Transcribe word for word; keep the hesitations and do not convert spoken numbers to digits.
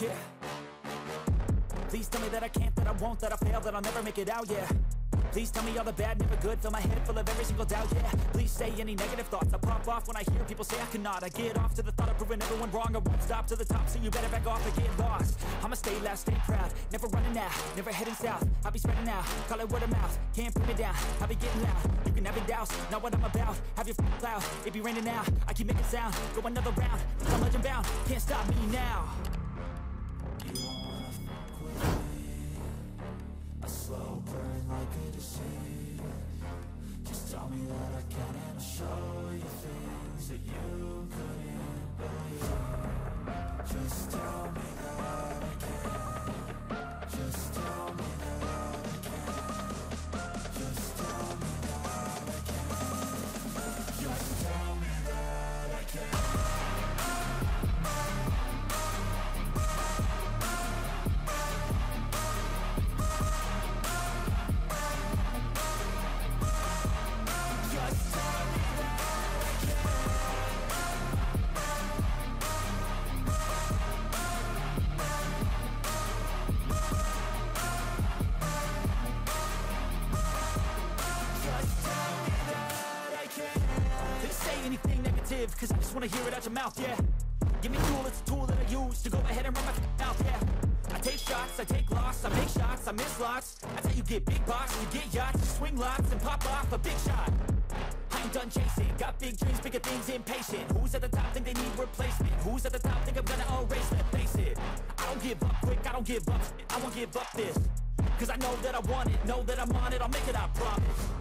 yeah. Please tell me that I can't, that I won't, that I fail, that I'll never make it out, yeah. Please tell me all the bad, never good, fill my head full of every single doubt, yeah. Please say any negative thoughts, I pop off when I hear people say I cannot. I get off to the thought of proving everyone wrong. I won't stop to the top, so you better back off and get lost. I'ma stay loud, stay proud, never running out, never heading south. I'll be spreading out, call it word of mouth. Can't put me down, I'll be getting loud. You can have a douse, not what I'm about. Have your f***ing cloud, it be raining now. I keep making sound, go another round. I'm legend bound, can't stop me now. You won't wanna fuck with me. A slow burn like a disease. Just tell me that I can and I'll show you things that you couldn't believe. Just tell me that I can. Just tell me that I can. Just tell me that I can. Just tell me that I can. Cause I just wanna hear it out your mouth, yeah. Give me fuel, it's a tool that I use to go ahead and run my mouth, yeah. I take shots, I take loss, I make shots, I miss lots. That's how you get big box, you get yachts, you swing lots and pop off a big shot. I ain't done chasing, got big dreams, bigger things, impatient. Who's at the top think they need replacement? Who's at the top think I'm gonna erase, let's face it. I don't give up quick, I don't give up, I won't give up this. Cause I know that I want it, know that I'm on it, I'll make it, I promise.